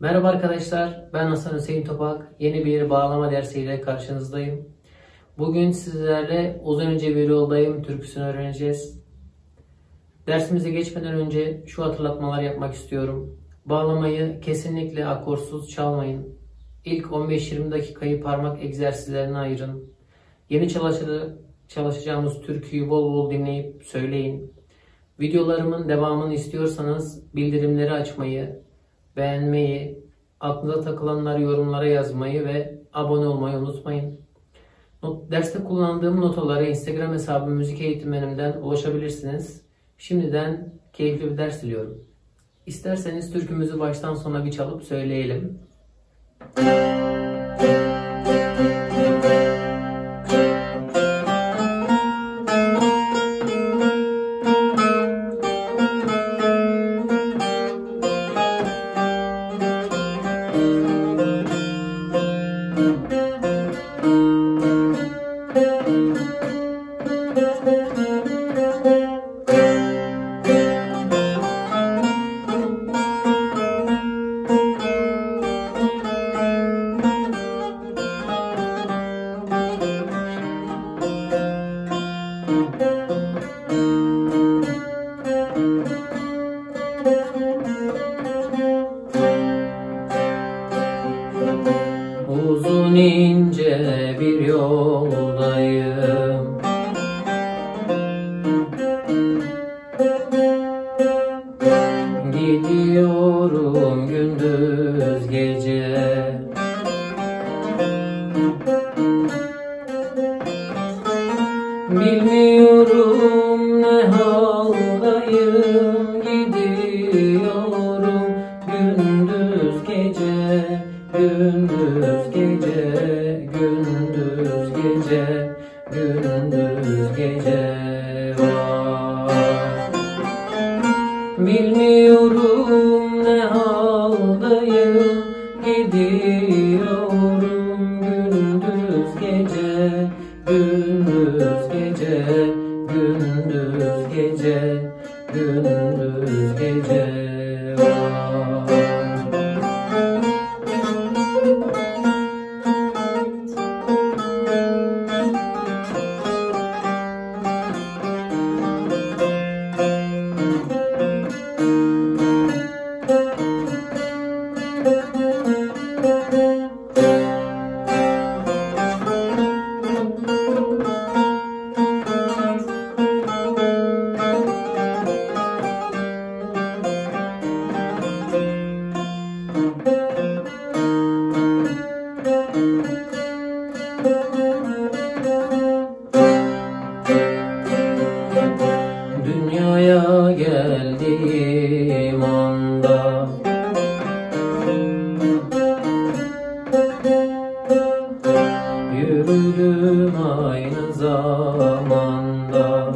Merhaba arkadaşlar, ben Hasan Hüseyin Topak. Yeni bir bağlama dersiyle karşınızdayım. Bugün sizlerle Uzun İnce Bir Yoldayım türküsünü öğreneceğiz. Dersimize geçmeden önce şu hatırlatmalar yapmak istiyorum. Bağlamayı kesinlikle akorsuz çalmayın. İlk 15-20 dakikayı parmak egzersizlerine ayırın. Yeni çalışacağımız türküyü bol bol dinleyip söyleyin. Videolarımın devamını istiyorsanız bildirimleri açmayı, beğenmeyi, aklınıza takılanları yorumlara yazmayı ve abone olmayı unutmayın. Derste kullandığım notalara Instagram hesabım müzik eğitmenimden ulaşabilirsiniz. Şimdiden keyifli bir ders diliyorum. İsterseniz türkümüzü baştan sona bir çalıp söyleyelim. Uzun ince bir yoldayım, gidiyorum gündüz gece. Bilmiyorum ne haldayım, gidiyorum gündüz gece. Gündüz gece, gündüz gece, gündüz gece var. Bilmiyorum ne haldayım, gidiyorum gündüz gece, gündüz gece, gündüz gece, gündüz gece var. Dünyaya geldiğim anda, yürüdüm aynı zamanda.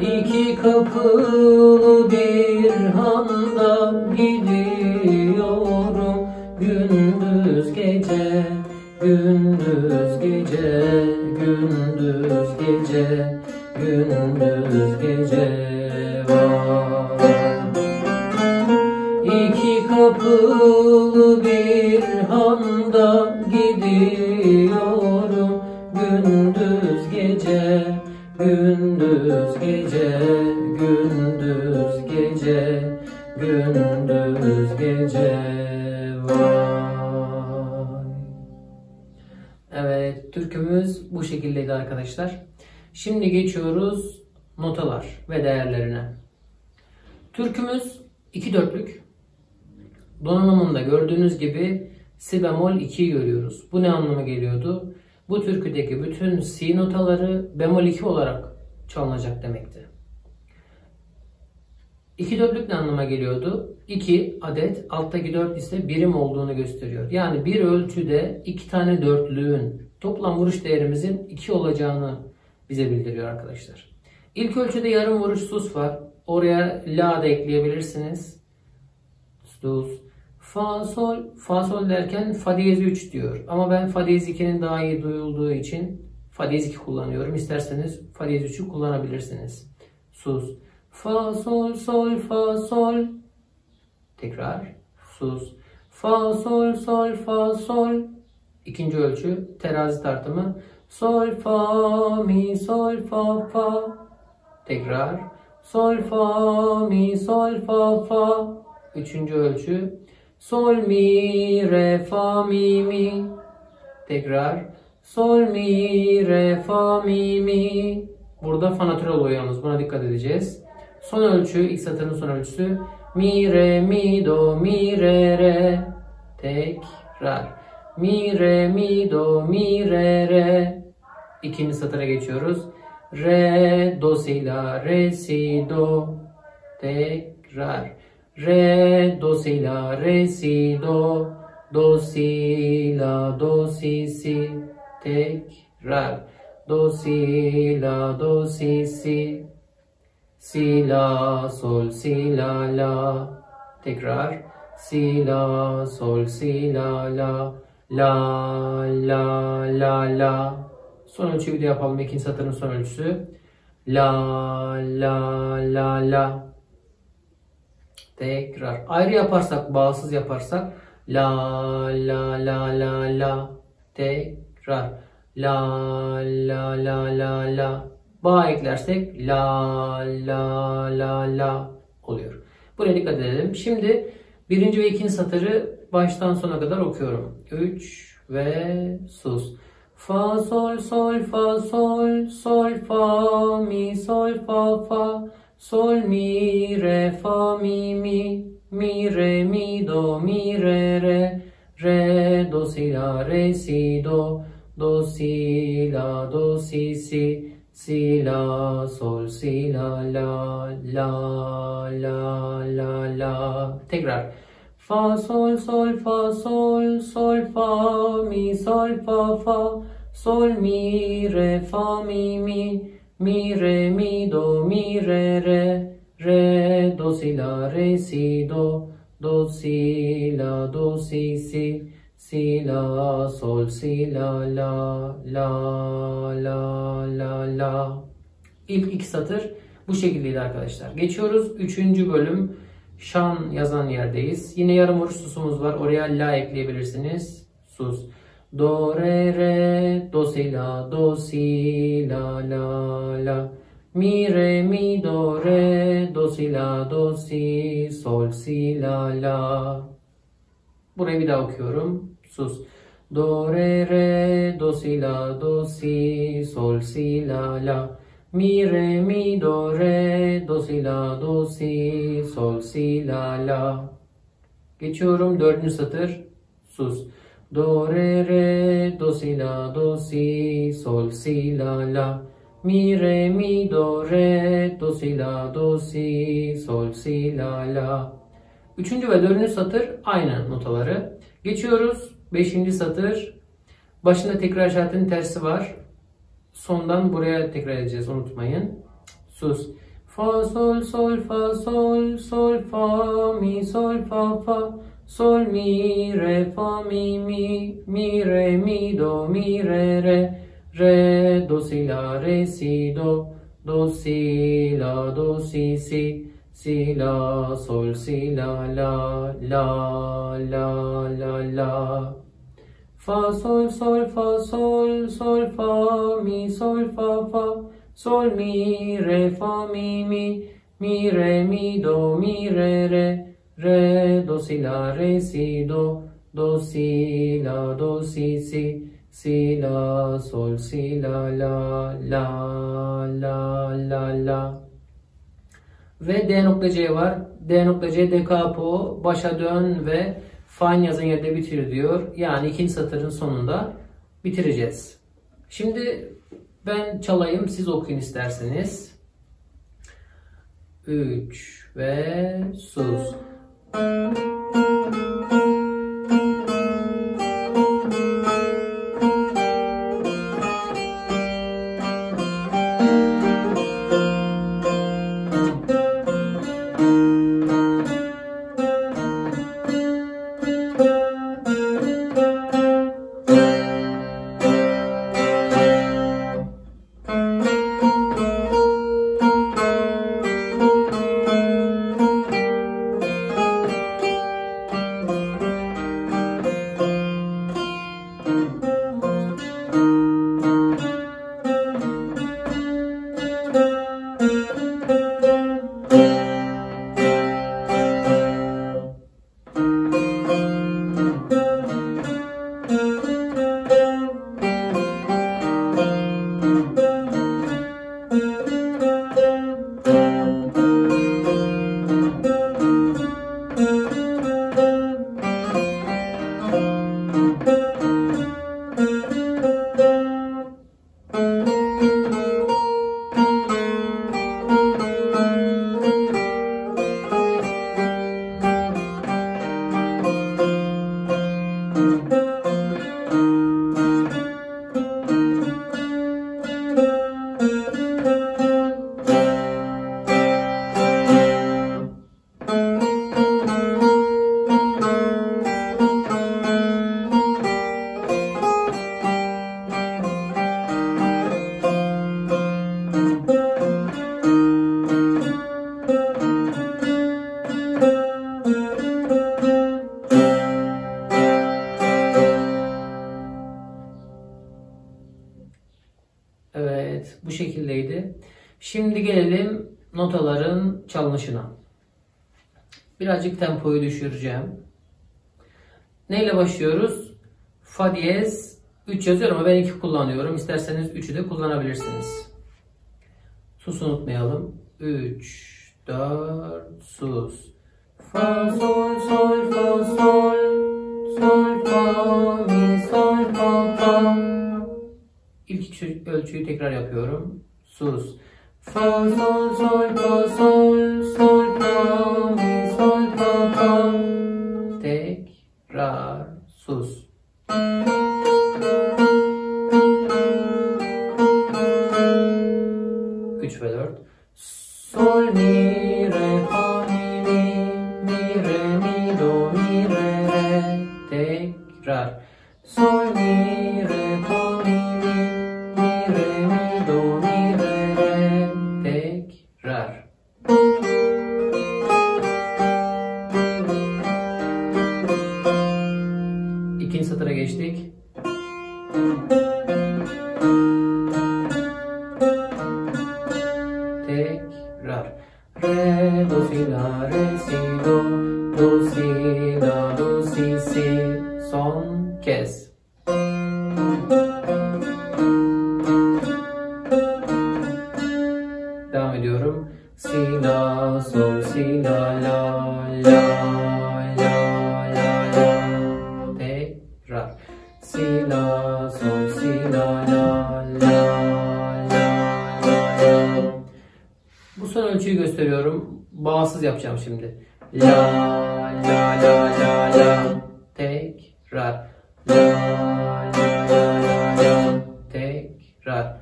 İki kapılı bir handa, gidiyorum gündüz gece. Gündüz gece, gündüz gece, gündüz gece var. İki kapılı bir handa, gidiyorum gündüz gece, gündüz gece, gündüz gece, gündüz gece var. Evet, türkümüz bu şekildeydi arkadaşlar. Şimdi geçiyoruz notalar ve değerlerine. Türkümüz 2 dörtlük. Donanımında gördüğünüz gibi si bemol 2'yi görüyoruz. Bu ne anlama geliyordu? Bu türküdeki bütün si notaları bemol 2 olarak çalınacak demekti. 2 dörtlük ne anlama geliyordu? 2 adet, alttaki 4 ise birim olduğunu gösteriyor. Yani bir ölçüde 2 tane dörtlüğün toplam vuruş değerimizin 2 olacağını bize bildiriyor arkadaşlar. İlk ölçüde yarım vuruş sus var. Oraya la da ekleyebilirsiniz. Sus. Fa sol, fa sol derken fa diyez 3 diyor. Ama ben fa diyez 2'nin daha iyi duyulduğu için fa diyez 2 kullanıyorum. İsterseniz fa diyez 3'ü kullanabilirsiniz. Sus. Fa, sol, sol, fa, sol. Tekrar. Sus. Fa, sol, sol, fa, sol. İkinci ölçü. Terazi tartımı. Sol, fa, mi, sol, fa, fa. Tekrar. Sol, fa, mi, sol, fa, fa. Üçüncü ölçü. Sol, mi, re, fa, mi, mi. Tekrar. Sol, mi, re, fa, mi, mi. Burada fa natürel oluyor yalnız. Buna dikkat edeceğiz. Son ölçü, ilk satırın son ölçüsü. Mi, re, mi, do, mi, re, re. Tekrar. Mi, re, mi, do, mi, re, re. İkinci satıra geçiyoruz. Re, do, si, la, re, si, do. Tekrar. Re, do, si, la, re, si, do. Do, si, la, do, si, si. Tekrar. Do, si, la, do, si, si. Si, la, sol, si, la, la. Tekrar. Si, la, sol, si, la, la. La, la, la, la. Son ölçüyü de yapalım. İkinci satırın son ölçüsü. La, la, la, la. Tekrar. Ayrı yaparsak, bağımsız yaparsak. La, la, la, la, la. Tekrar. La, la, la, la, la. Bağ eklersek la, la, la, la oluyor. Buraya dikkat edelim. Şimdi birinci ve ikinci satırı baştan sona kadar okuyorum. 3 ve sus. Fa, sol, sol, fa, sol, sol, fa, mi, sol, fa, fa. Sol, mi, re, fa, mi, mi. Mi, re, mi, do, mi, re, re. Re, do, si, la, re, si, do. Do, si, la, do, si, si. Si, la, sol, si, la, la, la, la, la, la. Tekrar. Fa, sol, sol, fa, sol, sol, fa, mi, sol, fa, fa. Sol, mi, re, fa, mi, mi. Mi, re, mi, do, mi, re, re. Re, do, si, la, re, si, do. Do, si, la, do, si, si. Si, la, sol, si, la, la, la, la, la, la. İlk iki satır bu şekildeydi arkadaşlar. Geçiyoruz. Üçüncü bölüm şan yazan yerdeyiz. Yine yarım oruç susumuz var. Oraya la ekleyebilirsiniz. Sus. Do, re, re, do, si, la, la, la. Mi, re, mi, do, re, do, si, sol, si, la, la. Burayı bir daha okuyorum. Sus. Do, re, re, do, si, sol, si, la, la. Mi, re, mi, do, re, do, si, sol, si, la, la. Geçiyorum. Dördüncü satır. Sus. Do, re, re, do, si, sol, si, la, la. Mi, re, mi, do, re, do, si, sol, si, la, la. Üçüncü ve dördüncü satır aynı notaları. Geçiyoruz. Beşinci satır. Başında tekrar işaretinin tersi var. Sondan buraya tekrar edeceğiz. Unutmayın. Sus. Fa, sol, sol, fa, sol, sol, fa, mi, sol, fa, fa. Sol, mi, re, fa, mi, mi. Mi, re, mi, do, mi, re, re. Re, do, si, la, re, si, do. Do, si, la, do, si, si. Si, la, sol, si, la, la, la, la, la, la. Fa, sol, sol, fa, sol, sol, fa, mi, sol, fa, fa. Sol, mi, re, fa, mi, mi. Mi, re, mi, do, mi, re, re. Re, do, si, la, re, si, do. Do, si, la, do, si, si. Si, la, sol, si, la, la, la, la, la, la. Ve D nokta C var. D nokta C dekapo, başa dön ve fain yazan yerde bitir diyor. Yani ikinci satırın sonunda bitireceğiz. Şimdi ben çalayım, siz okuyun isterseniz. 3 ve sus. Evet, bu şekildeydi. Şimdi gelelim notaların çalınışına. Birazcık tempoyu düşüreceğim. Neyle başlıyoruz? Fa diyez 3 yazıyorum ama ben 2 kullanıyorum. İsterseniz 3'ü de kullanabilirsiniz. Sus unutmayalım. 3 4 sus. Fa sol sol fa sol sol fa mi sol fa fa. İlk ölçüyü tekrar yapıyorum. Sus. Fa sol sol fa sol sol fa mi sol fa fa. Tekrar sus. Üç ve dört. Sol mi re fa mi mi re mi do mi re re. Tekrar. Sol mi re fa mi. İkinci satıra geçtik. Tekrar. Re do si la re si do do si la do si si. Son kez. Devam ediyorum. Si la sol si la la la. Si la sol si la la la la. Bu son ölçüyü gösteriyorum. Bağsız yapacağım şimdi. La la la la la. Tekrar. La la la la la. Tekrar.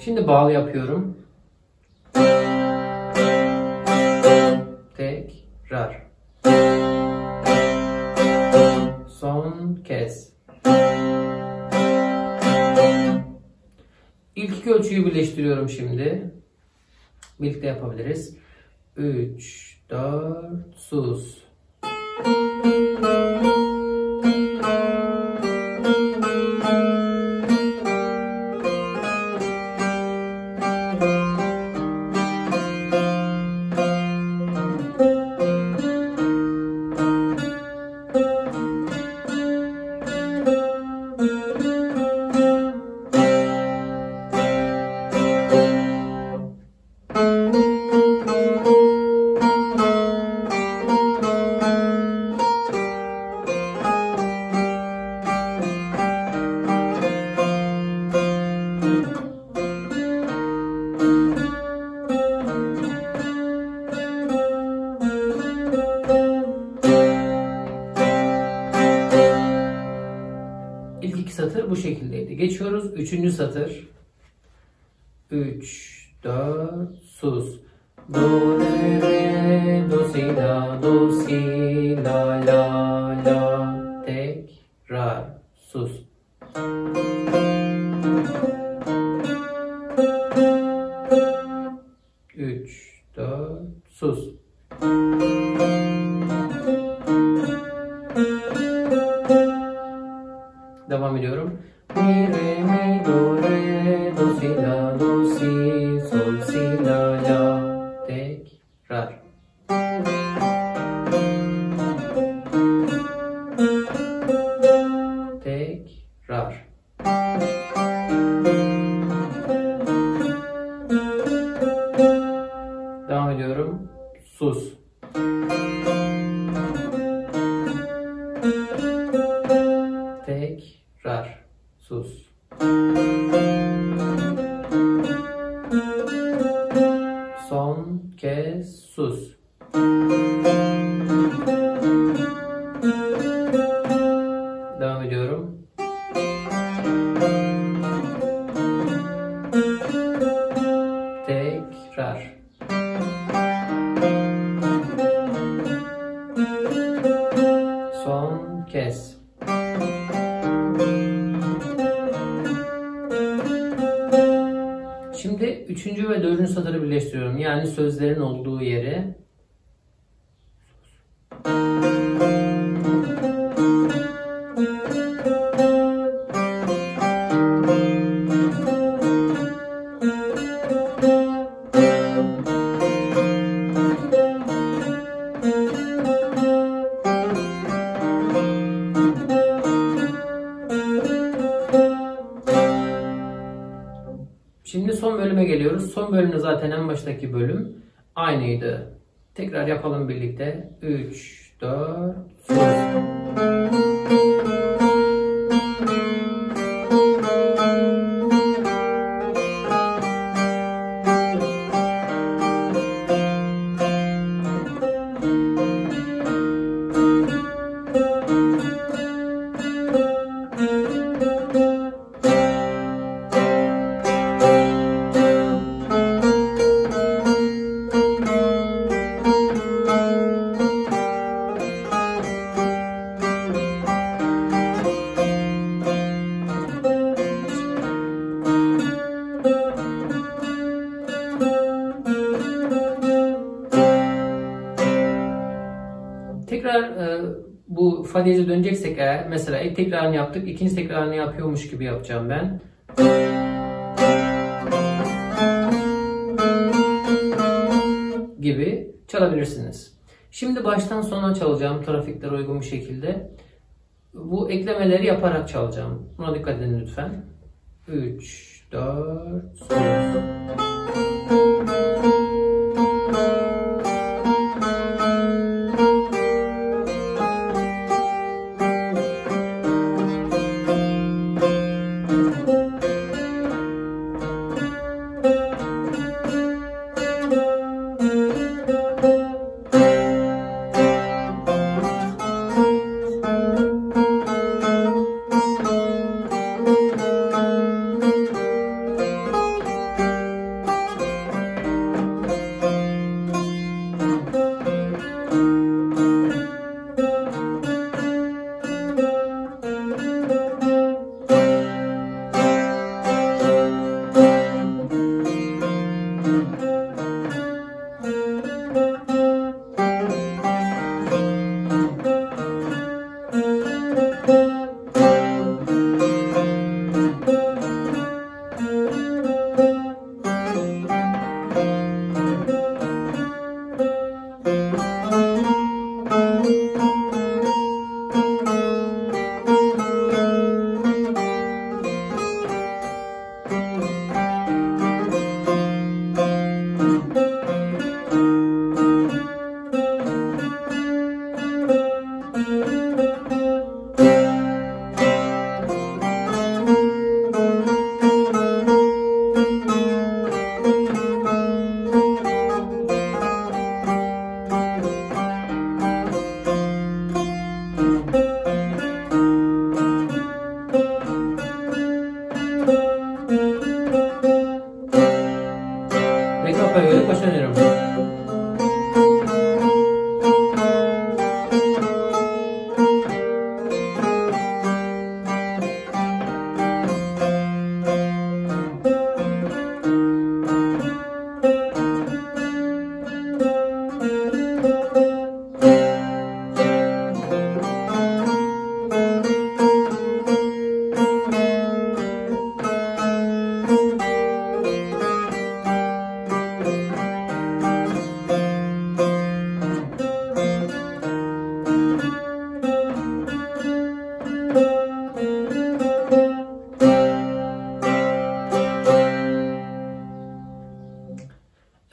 Şimdi bağlı yapıyorum. Tekrar. Son kez. İlk iki ölçüyü birleştiriyorum şimdi. Birlikte yapabiliriz. 3, 4, sus. İlk iki satır bu şekildeydi. Geçiyoruz üçüncü satır. 3, 4, sus. Do re re do si la la la. Tekrar sus. Devam ediyorum. Mi re mi do re do si la do si sol si ediyorum. Sus. Tekrar. Sus. Son kez sus. Devam ediyorum. Tekrar. Son kez. Şimdi 3. ve 4. satırı birleştiriyorum. Yani sözlerin olduğu yere. Şimdi son bölüme geliyoruz. Son bölümde zaten en baştaki bölüm aynıydı. Tekrar yapalım birlikte. 3, 4, sus. Bu fadiyece döneceksek eğer, mesela ilk tekrarını yaptık, ikinci tekrarını yapıyormuş gibi yapacağım ben. Gibi çalabilirsiniz. Şimdi baştan sona çalacağım, trafiklere uygun bir şekilde. Bu eklemeleri yaparak çalacağım. Buna dikkat edin lütfen. 3, 4, sus.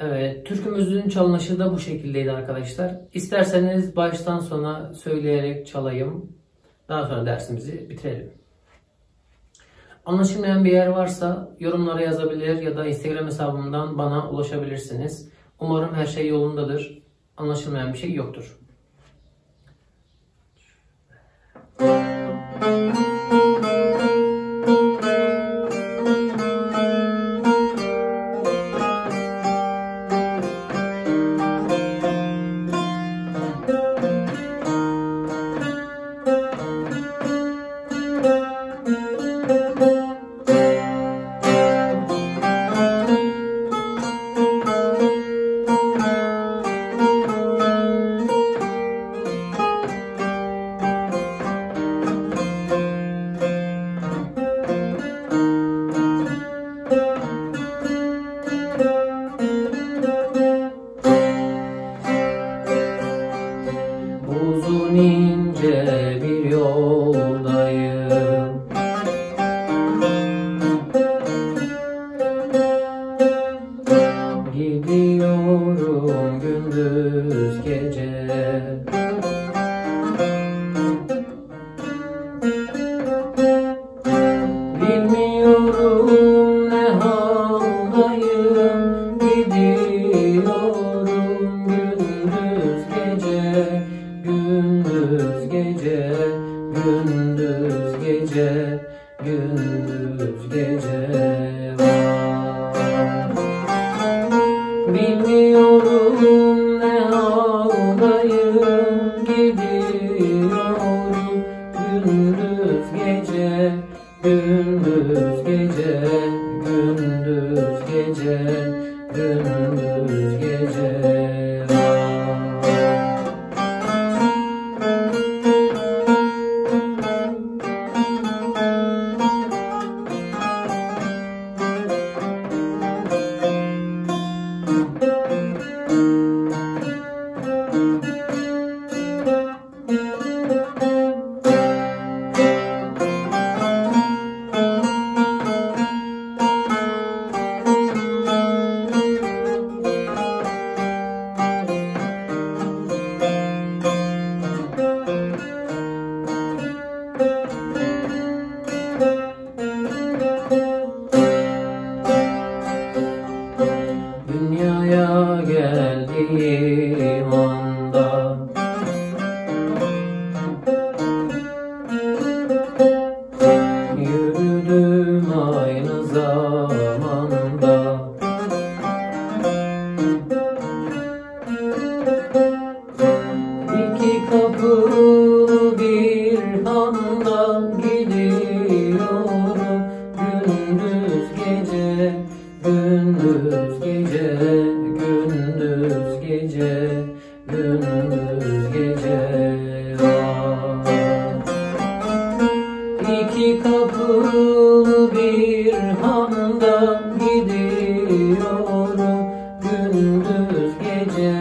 Evet, türkümüzün çalınışı da bu şekildeydi arkadaşlar. İsterseniz baştan sona söyleyerek çalayım. Daha sonra dersimizi bitirelim. Anlaşılmayan bir yer varsa yorumlara yazabilir ya da Instagram hesabımdan bana ulaşabilirsiniz. Umarım her şey yolundadır. Anlaşılmayan bir şey yoktur. Uzun ince bir yoldayım, gidiyorum gündüz gece. Bilmiyorum ne haldayım, gidiyorum gündüz gece. Gündüz gece, gündüz gece, gündüz gece var. Bilmiyorum ne haldayım, gidiyorum gündüz gece, gündüz gece, gündüz gece, gündüz gece. Dünyaya geldiğim anda, yürüdüm aynı zamanda. İki kapılı bir handa, gidiyorum gündüz gece, gündüz gece, gündüz gece, gündüz gece var. İki kapılı bir handa, gidiyorum gündüz gece,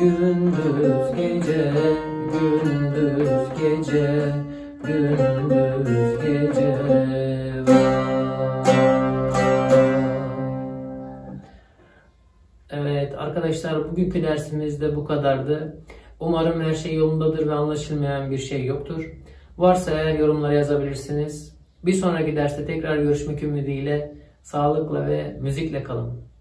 gündüz gece, gündüz gece, gündüz gece var. Evet arkadaşlar, bugünkü dersimiz de bu kadardı. Umarım her şey yolundadır ve anlaşılmayan bir şey yoktur. Varsa eğer yorumlara yazabilirsiniz. Bir sonraki derste tekrar görüşmek ümidiyle sağlıkla ve müzikle kalın.